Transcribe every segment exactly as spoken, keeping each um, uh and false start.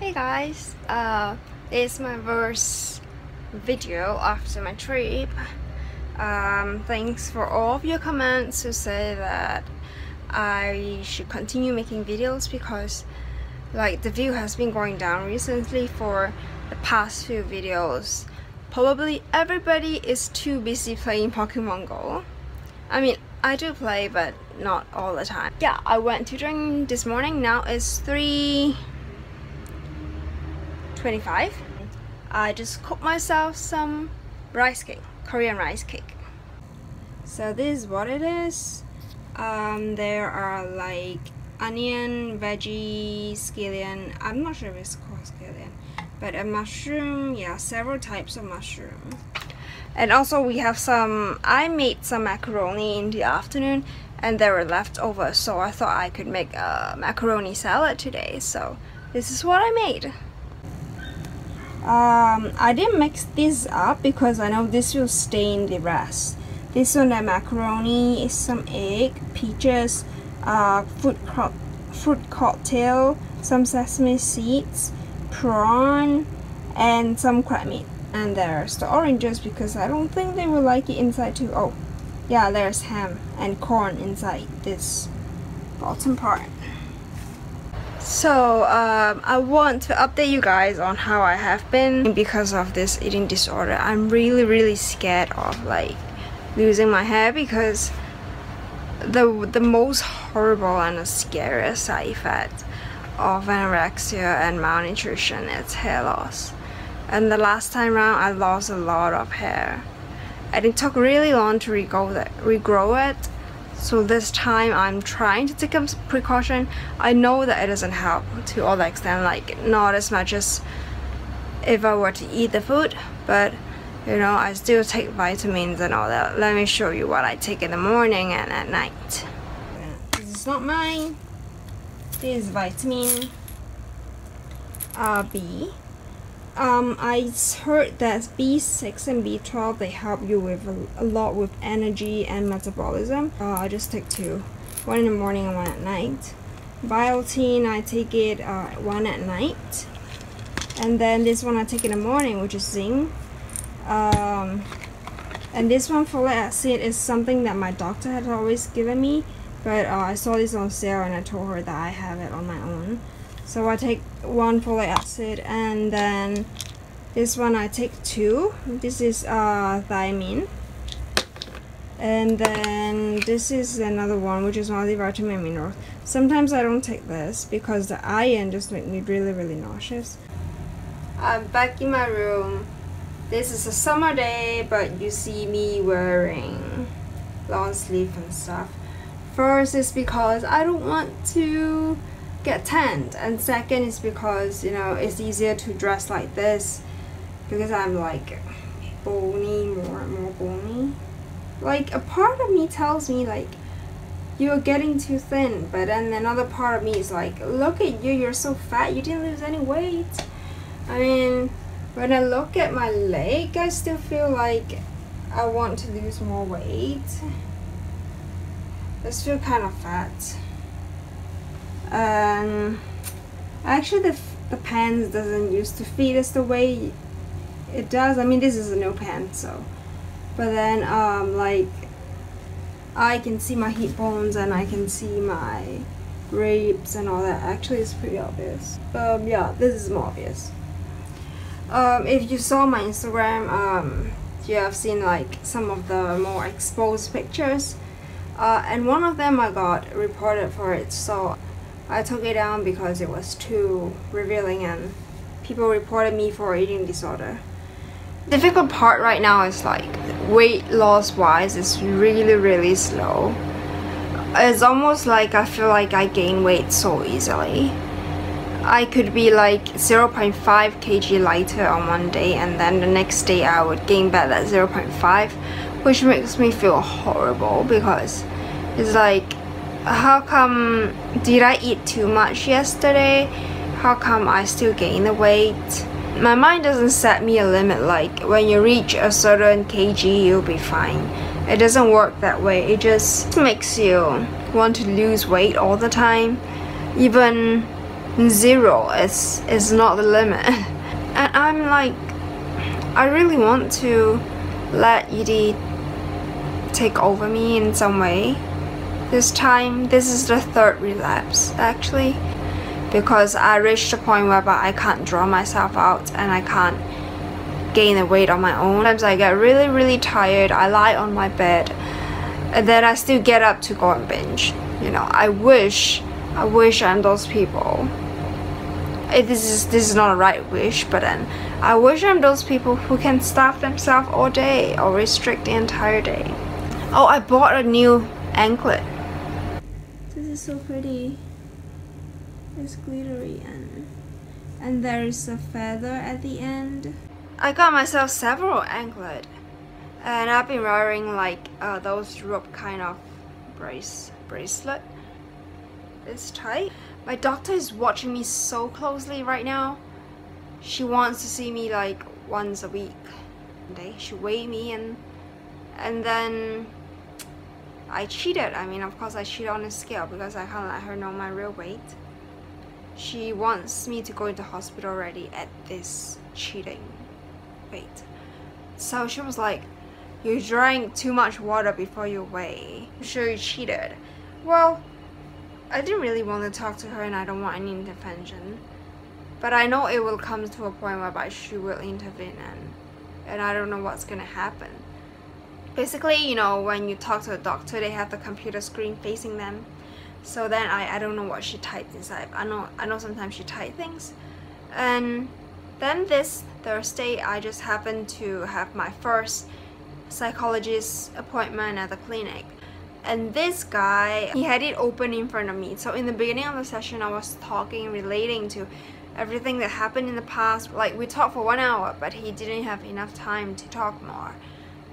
Hey guys, uh, it's my first video after my trip. Um, thanks for all of your comments to say that I should continue making videos because like the view has been going down recently for the past few videos. Probably everybody is too busy playing Pokemon Go. I mean, I do play but not all the time. Yeah, I went tutoring this morning. Now it's three twenty-five. I just cooked myself some rice cake, Korean rice cake. So this is what it is. Um, there are like onion, veggie, scallion. I'm not sure if it's called scallion, but a mushroom. Yeah, several types of mushroom. And also we have some. I made some macaroni in the afternoon, and there were leftovers. So I thought I could make a macaroni salad today. So this is what I made. Um, I didn't mix this up because I know this will stain the rest. This one, the macaroni, is some egg, peaches, uh, fruit, co fruit cocktail, some sesame seeds, prawn, and some crab meat. And there's the oranges because I don't think they will like it inside too. Oh, yeah, there's ham and corn inside this bottom part. So um, I want to update you guys on how I have been because of this eating disorder. I'm really really scared of like losing my hair because the, the most horrible and the scariest side effect of anorexia and malnutrition is hair loss. And the last time round I lost a lot of hair and it took really long to regrow it. So this time I'm trying to take some precaution. I know that it doesn't help to all the extent, like not as much as if I were to eat the food, but you know, I still take vitamins and all that. Let me show you what I take in the morning and at night. This is not mine. This is vitamin uh, B. Um, I heard that B six and B twelve, they help you with a, a lot with energy and metabolism. Uh, I just take two, one in the morning and one at night. Biotin, I take it uh, one at night, and then this one I take in the morning, which is zinc. Um, and this one, folic acid, is something that my doctor had always given me, but uh, I saw this on sale and I told her that I have it on my own. So I take one folic acid, and then this one I take two. This is uh, thiamine. And then this is another one, which is multivitamin mineral. Sometimes I don't take this because the iron just makes me really, really nauseous. I'm back in my room. This is a summer day, but you see me wearing long sleeve and stuff. First is because I don't want to get tanned, and second is because you know it's easier to dress like this because I'm like bony, more and more bony. Like a part of me tells me like you're getting too thin, but then another part of me is like, look at you, you're so fat, you didn't lose any weight. I mean, when I look at my leg, I still feel like I want to lose more weight. I still kind of fat. Um, actually the, the pants doesn't used to fit us the way it does. I mean, this is a new pant, so, but then um, like I can see my hip bones and I can see my ribs and all that. Actually it's pretty obvious. Um, yeah, this is more obvious. Um, if you saw my Instagram, um, you have seen like some of the more exposed pictures, uh, and one of them I got reported for it, so I took it down because it was too revealing and people reported me for eating disorder. Difficult part right now is like weight loss wise is really really slow. It's almost like I feel like I gain weight so easily. I could be like zero point five kilograms lighter on one day and then the next day I would gain back that zero point five, which makes me feel horrible because it's like, how come did I eat too much yesterday? How come I still gain the weight? My mind doesn't set me a limit like when you reach a certain kg you'll be fine. It doesn't work that way. It just makes you want to lose weight all the time. Even zero is is not the limit. And I'm like, I really want to let E D take over me in some way. This time, this is the third relapse actually, because I reached a point where I can't draw myself out and I can't gain the weight on my own. Sometimes I get really really tired, I lie on my bed, and then I still get up to go and binge. You know, I wish, I wish I'm those people. It, this is this is not a right wish, but then I wish I'm those people who can starve themselves all day or restrict the entire day. Oh, I bought a new anklet. This is so pretty. It's glittery, and and there is a feather at the end. I got myself several anklets, and I've been wearing like uh, those rope kind of brace bracelet. It's tight. My doctor is watching me so closely right now. She wants to see me like once a week. They she weigh me, and and then I cheated. I mean, of course I cheated on the scale because I can't let her know my real weight. She wants me to go into hospital already at this cheating weight. So she was like, you drank too much water before you weigh. I'm sure you cheated. Well, I didn't really want to talk to her and I don't want any intervention. But I know it will come to a point whereby she will intervene, and, and I don't know what's gonna happen. Basically, you know, when you talk to a doctor, they have the computer screen facing them. So then I, I don't know what she typed inside. I know I know sometimes she typed things. And then this Thursday, I just happened to have my first psychologist appointment at the clinic. And this guy, he had it open in front of me. So in the beginning of the session, I was talking, relating to everything that happened in the past. Like, we talked for one hour, but he didn't have enough time to talk more.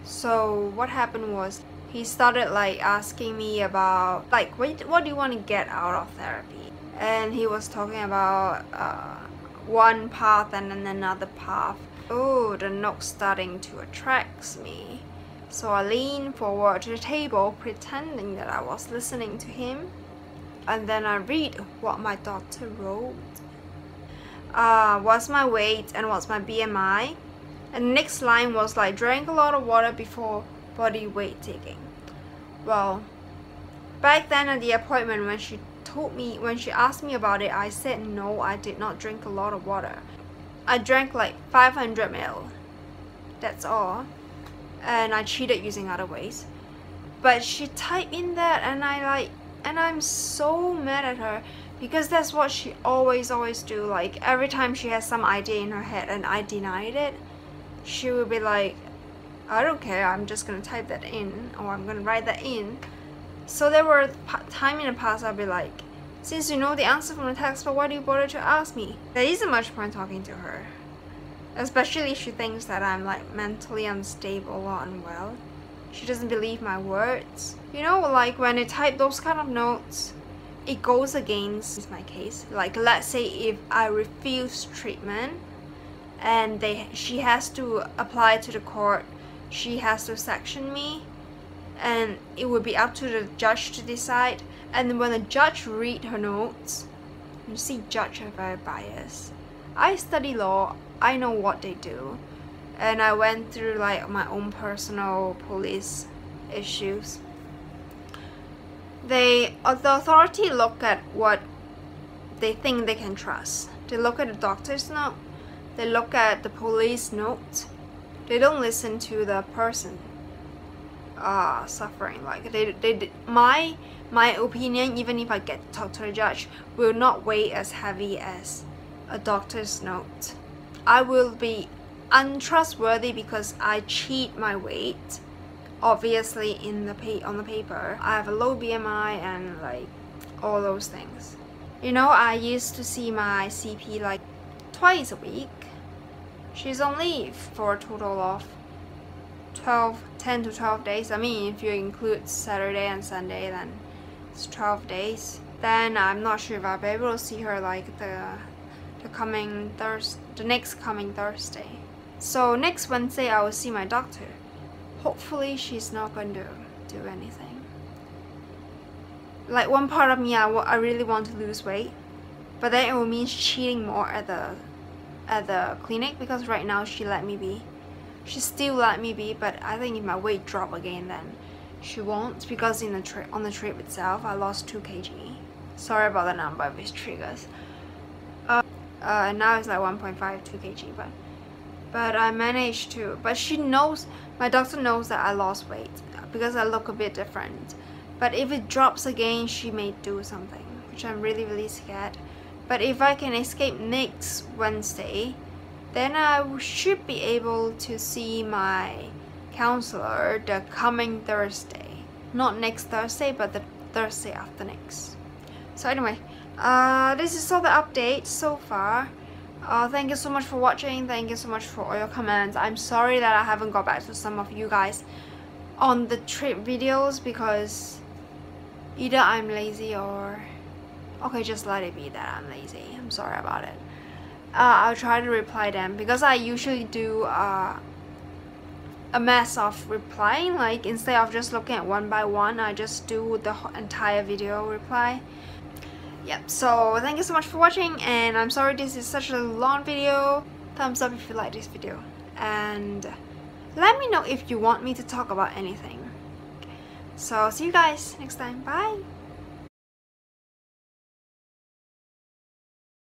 So what happened was, he started like asking me about like what, what do you want to get out of therapy, and he was talking about uh, one path and then another path. Oh, the nook's starting to attract me, so I leaned forward to the table pretending that I was listening to him, and then I read what my doctor wrote. Uh, what's my weight and what's my B M I, and the next line was like, drank a lot of water before body weight taking. Well, back then at the appointment, when she told me, when she asked me about it, I said no, I did not drink a lot of water. I drank like five hundred milliliters, that's all, and I cheated using other ways. But she typed in that, and I like, and I'm so mad at her, because that's what she always always do. Like every time she has some idea in her head and I denied it, she would be like, I don't care, I'm just gonna type that in, or I'm gonna write that in. So there were time in the past I'd be like, since you know the answer from the text, but why do you bother to ask me? There isn't much point talking to her, especially if she thinks that I'm like mentally unstable or unwell. She doesn't believe my words. You know, like when I type those kind of notes, it goes against my case. Like let's say if I refuse treatment, and they she has to apply to the court, she has to sanction me, and it would be up to the judge to decide. And when the judge read her notes, you see judges are very biased. I study law, I know what they do, and I went through like my own personal police issues. They, the authority look at what they think they can trust. They look at the doctor's note, they look at the police note. They don't listen to the person uh, suffering. Like they, they, my, my opinion, even if I get to talk to a judge, will not weigh as heavy as a doctor's note. I will be untrustworthy because I cheat my weight, obviously, in the pa on the paper. I have a low B M I and like all those things. You know, I used to see my C P like twice a week. She's on leave for a total of twelve, ten to twelve days. I mean, if you include Saturday and Sunday, then it's twelve days. Then I'm not sure if I'll be able to see her like the the coming Thursday, the next coming Thursday. So next Wednesday I will see my doctor. Hopefully she's not going to do anything. Like one part of me, I, w I really want to lose weight. But then it will mean cheating more at the at the clinic, because right now she let me be. She still let me be, but I think if my weight drop again, then she won't, because in the trip on the trip itself I lost two kilograms. Sorry about the number if it's triggers. Uh, uh, now it's like one point five, two kilograms, but but I managed to. But she knows, my doctor knows that I lost weight because I look a bit different. But if it drops again, she may do something, which I'm really really scared. But if I can escape next Wednesday, then I should be able to see my counselor the coming Thursday. Not next Thursday, but the Thursday after next. So anyway, uh, this is all the updates so far. Uh, thank you so much for watching. Thank you so much for all your comments. I'm sorry that I haven't got back to some of you guys on the trip videos, because either I'm lazy or... okay, just let it be that I'm lazy. I'm sorry about it. Uh, I'll try to reply them, because I usually do uh, a mess of replying. Like, instead of just looking at one by one, I just do the entire video reply. Yep, so thank you so much for watching, and I'm sorry this is such a long video. Thumbs up if you like this video, and let me know if you want me to talk about anything. So see you guys next time. Bye!